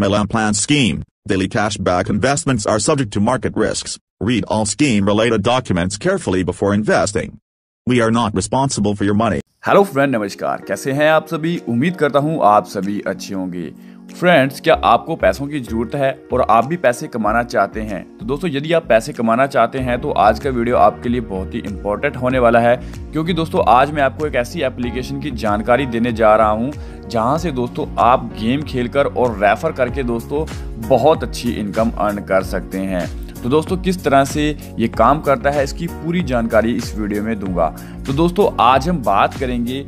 MLM plan scheme, daily cashback investments are subject to market risks. Read all scheme-related documents carefully before investing. We are not responsible for your money. Hello friend, नमस्कार। कैसे हैं आप सभी? उम्मीद करता हूं आप सभी अच्छे होंगे। फ्रेंड्स, क्या आपको पैसों की जरूरत है और आप भी पैसे कमाना चाहते हैं? तो दोस्तों, यदि आप पैसे कमाना चाहते हैं तो आज का वीडियो आपके लिए बहुत ही इम्पोर्टेंट होने वाला है, क्योंकि दोस्तों आज मैं आपको एक ऐसी एप्लीकेशन की जानकारी देने जा रहा हूँ जहाँ से दोस्तों आप गेम खेलकर और रेफर करके दोस्तों बहुत अच्छी इनकम अर्न कर सकते हैं। तो दोस्तों किस तरह से ये काम करता है इसकी पूरी जानकारी इस वीडियो में दूंगा। तो दोस्तों आज हम बात करेंगे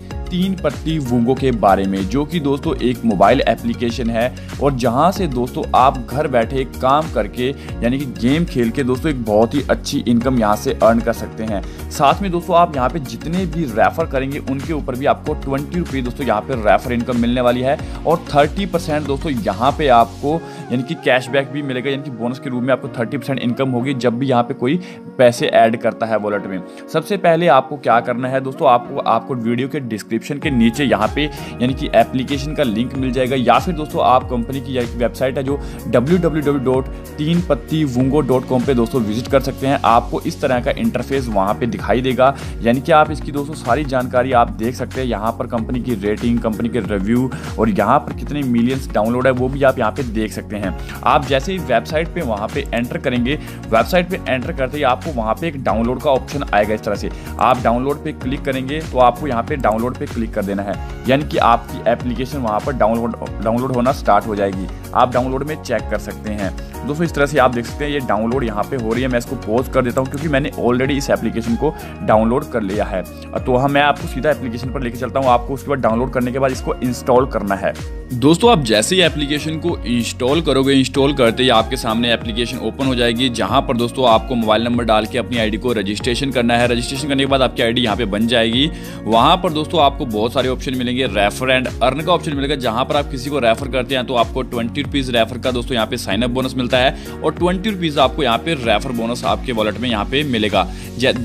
पट्टी वुंगो के बारे में, जो कि दोस्तों एक मोबाइल एप्लीकेशन है और जहां से दोस्तों आप घर बैठे काम करके यानी कि गेम खेल के दोस्तों एक बहुत ही अच्छी इनकम यहां से अर्न कर सकते हैं। साथ में दोस्तों आप यहां पे जितने भी रेफर करेंगे उनके ऊपर भी आपको 20 रुपये दोस्तों यहाँ पे रेफर इनकम मिलने वाली है और 30% दोस्तों यहाँ पे आपको यानी कि कैशबैक भी मिलेगा, यानी कि बोनस के रूप में आपको 30% इनकम होगी जब भी यहाँ पे कोई पैसे ऐड करता है वॉलेट में। सबसे पहले आपको क्या करना है दोस्तों, आपको वीडियो के डिस्क्रिप्शन के नीचे यहाँ पे यानी कि एप्लीकेशन का लिंक मिल जाएगा, या फिर दोस्तों आप कंपनी की वेबसाइट है जो www.3pattivungo.com पे दोस्तों विजिट कर सकते हैं। आपको इस तरह का इंटरफेस वहाँ पे दिखाई देगा, यानी कि आप इसकी दोस्तों सारी जानकारी आप देख सकते हैं। यहाँ पर कंपनी की रेटिंग, कंपनी के रिव्यू और यहाँ पर कितने मिलियंस डाउनलोड है वो भी आप यहाँ पे देख सकते हैं। आप जैसे ही वेबसाइट पे वहाँ पे एंटर करेंगे, वेबसाइट पे एंटर करते ही आपको वहाँ पे एक डाउनलोड का ऑप्शन आएगा। इस तरह से आप डाउनलोड पे क्लिक करेंगे तो आपको यहाँ पे डाउनलोड पे क्लिक कर देना है, यानी कि आपकी एप्लीकेशन वहाँ पर डाउनलोड होना स्टार्ट हो जाएगी। आप डाउनलोड में चेक कर सकते हैं दोस्तों, इस तरह से आप देख सकते हैं ये डाउनलोड यहाँ पे हो रही है। मैं इसको पॉज कर देता हूँ क्योंकि मैंने ऑलरेडी इस एप्लीकेशन को डाउनलोड कर लिया है। तो मैं आपको सीधा एप्लीकेशन पर लेके चलता हूँ। आपको उसके बाद डाउनलोड करने के बाद इसको इंस्टॉल करना है। दोस्तों आप जैसे ही एप्लीकेशन को इंस्टॉल करोगे, इंस्टॉल करते ही आपके सामने एप्लीकेशन ओपन हो जाएगी, जहाँ पर दोस्तों आपको मोबाइल नंबर डाल के अपनी आईडी को रजिस्ट्रेशन करना है। रजिस्ट्रेशन करने के बाद आपकी आईडी यहाँ पे बन जाएगी। वहाँ पर दोस्तों आपको बहुत सारे ऑप्शन मिलेंगे, रेफर एंड अर्न का ऑप्शन मिलेगा, जहाँ पर आप किसी को रेफर करते हैं तो आपको 20 रुपीज़ रेफर का दोस्तों यहाँ पे साइनअप बोनस मिलता है और 20 रुपीज़ आपको यहाँ पे रेफर बोनस आपके वॉलेट में यहाँ पे मिलेगा।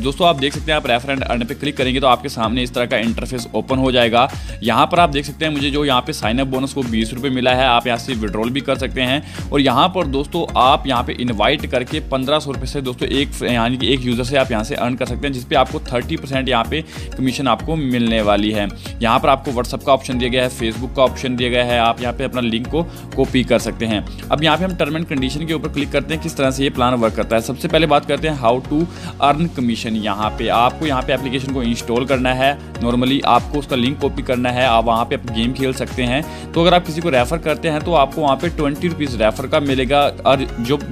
दोस्तों आप देख सकते हैं, आप रेफर एंड अर्न पे क्लिक करेंगे तो आपके सामने इस तरह का इंटरफेस ओपन हो जाएगा। यहाँ पर आप देख सकते हैं मुझे जो यहाँ पे साइनअप बोनस को 20 रुपये मिला है, आप यहाँ से विड्रॉल भी कर सकते हैं। और यहाँ पर दोस्तों आप यहाँ पे इन्वाइट करके 1500 रुपये से दोस्तों एक यूजर से आप यहाँ से अर्न कर सकते हैं, जिसपे आपको 30% यहाँ पे कमीशन आपको मिलने वाली है। यहाँ पर आपको व्हाट्सअप का ऑप्शन दिया गया है, फेसबुक का ऑप्शन दिया गया है, आप यहाँ पे अपना लिंक को कॉपी कर सकते हैं। अब यहाँ पे हम टर्म एंड कंडीशन के ऊपर क्लिक करते हैं, किस तरह से ये प्लान वर्क करता है। सबसे पहले बात करते हैं हाउ टू अर्न कमीशन। यहाँ पे आपको यहाँ पे एप्लीकेशन को इंस्टॉल करना है, नॉर्मली आपको उसका लिंक कॉपी करना है, आप वहाँ पे गेम खेल सकते हैं। तो अगर आप किसी को रेफर करते हैं तो आपको वहाँ पे 20 रुपीज़ रेफर का मिलेगा और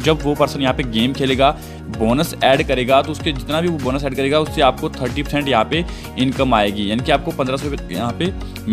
जब वो पर्सन यहाँ पे गेम खेलेगा, बोनस ऐड करेगा तो उसके जितना भी वो बोनस ऐड करेगा उससे आपको 30% यहाँ पे इनकम आएगी, यानी कि आपको 1500 रुपये यहाँ पे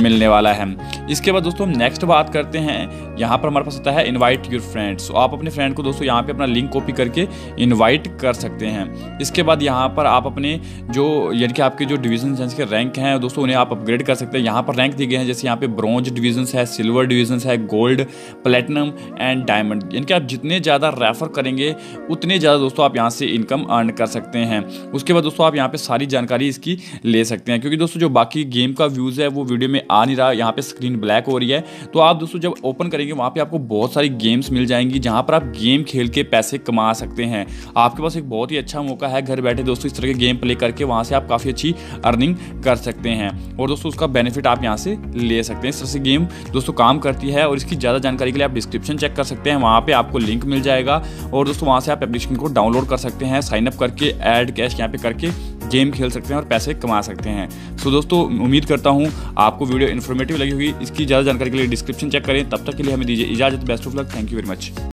मिलने वाला है। इसके बाद दोस्तों हम नेक्स्ट बात करते हैं, यहाँ पर हमारे पास आता है इनवाइट योर फ्रेंड्स। आप अपने फ्रेंड को दोस्तों यहाँ पे अपना लिंक कॉपी करके इनवाइट कर सकते हैं। इसके बाद यहाँ पर आप अपने जो यानी कि आपके जो डिवीजन सेंस के रैंक हैं दोस्तों उन्हें आप अपग्रेड कर सकते हैं। यहाँ पर रैंक दिए गए हैं, जैसे यहाँ पे ब्रॉन्ज डिवीजन्स है, सिल्वर डिवीजन्स है, गोल्ड, प्लेटिनम एंड डायमंड, यानी कि आप जितने ज़्यादा रेफर करेंगे उतने ज़्यादा दोस्तों आप यहाँ से इनकम अर्न कर सकते हैं। उसके बाद दोस्तों आप यहाँ पे सारी जानकारी इसकी ले सकते हैं, क्योंकि दोस्तों जो बाकी गेम का व्यूज़ है वो वीडियो में आ नहीं रहा, यहाँ पे स्क्रीन ब्लैक हो रही है। तो आप दोस्तों जब ओपन करेंगे वहाँ पे आपको बहुत सारी गेम्स मिल जाएंगी जहाँ पर आप गेम खेल के पैसे कमा सकते हैं। आपके पास एक बहुत ही अच्छा मौका है घर बैठे दोस्तों इस तरह के गेम प्ले करके, वहाँ से आप काफ़ी अच्छी अर्निंग कर सकते हैं और दोस्तों उसका बेनिफिट आप यहाँ से ले सकते हैं। इस तरह से गेम दोस्तों काम करती है और इसकी ज़्यादा जानकारी के लिए आप डिस्क्रिप्शन चेक कर सकते हैं, वहाँ पर आपको लिंक मिल जाएगा और दोस्तों वहाँ से आप एप्लीकेशन को डाउनलोड कर सकते हैं, साइन अप करके ऐड कैश यहाँ पे करके गेम खेल सकते हैं और पैसे कमा सकते हैं। सो दोस्तों उम्मीद करता हूँ आपको वीडियो इन्फॉर्मेटिव लगी होगी। इसकी ज़्यादा जानकारी के लिए डिस्क्रिप्शन चेक करें। तब तक के लिए हमें दीजिए इजाज़त। Best of luck. Thank you very much.